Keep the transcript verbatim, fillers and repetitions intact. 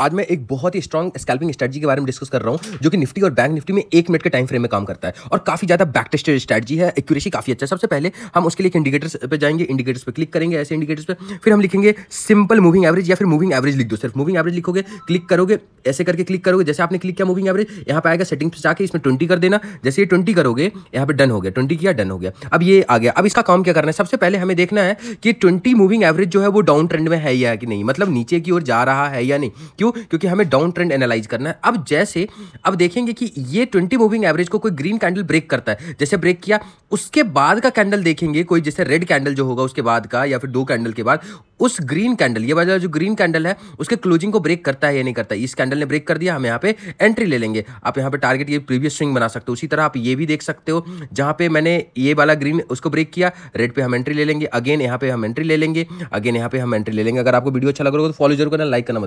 आज मैं एक बहुत ही स्ट्रॉन्ग स्कैल्पिंग स्ट्रेटजी के बारे में डिस्कस कर रहा हूँ जो कि निफ्टी और बैंक निफ्टी में एक मिनट के टाइम फ्रेम में काम करता है और काफी ज्यादा बैक टेस्टेड स्ट्रेटजी है, एक्यूरेसी काफी अच्छा है। सबसे पहले हम उसके लिए इंडिकेटर्स पे जाएंगे, इंडिकेटर्स पे क्लिक करेंगे, ऐसे इंडिकेटर्स पे, फिर हम लिखेंगे सिंपल मूविंग एवरेज या फिर मूविंग एवरेज लिख दो, सिर्फ मूविंग एवरेज लिखोगे, क्लिक करोगे, ऐसे करके क्लिक करोगे। जैसे आपने क्लिक किया मूविंग एवरेज, यहाँ पे आएगा सेटिंग पे जाके इसमें ट्वेंटी कर देना। जैसे ये ट्वेंटी करोगे, यहाँ पे डन हो गया, ट्वेंटी किया, डन हो गया। अब ये आ गया। अब इसका काम क्या करना है, सबसे पहले हमें देखना है कि ट्वेंटी मूविंग एवरेज जो है वो डाउन ट्रेंड में है या कि नहीं, मतलब नीचे की ओर जा रहा है या नहीं। क्यों? क्योंकि हमें डाउन ट्रेंड एनालाइज करना है। अब जैसे अब देखेंगे कि ये ट्वेंटी मूविंग एवरेज को कोई ग्रीन कैंडल ब्रेक करता है, जैसे ब्रेक किया उसके बाद का कैंडल देखेंगे, कोई जैसे रेड कैंडल जो होगा उसके बाद का या फिर दो कैंडल के बाद, उस ग्रीन कैंडल ये वाला जो ग्रीन कैंडल है उसके क्लोजिंग को ब्रेक करता है या नहीं करता है। इस कैंडल ने ब्रेक कर दिया, हम यहाँ पे एंट्री ले लेंगे। आप यहाँ पे टारगेट ये प्रीवियस स्विंग बना सकते हो। उसी तरह आप ये भी देख सकते हो, जहाँ पे मैंने ये वाला ग्रीन उसको ब्रेक किया, रेड पे हम एंट्री ले लेंगे, अगेन यहाँ पे हम एंट्री ले लेंगे, अगेन यहाँ पे हम एंट्री ले लेंगे। अगर आपको वीडियो अच्छा लग रहा हो तो फॉलो जरूर करना, लाइक करना।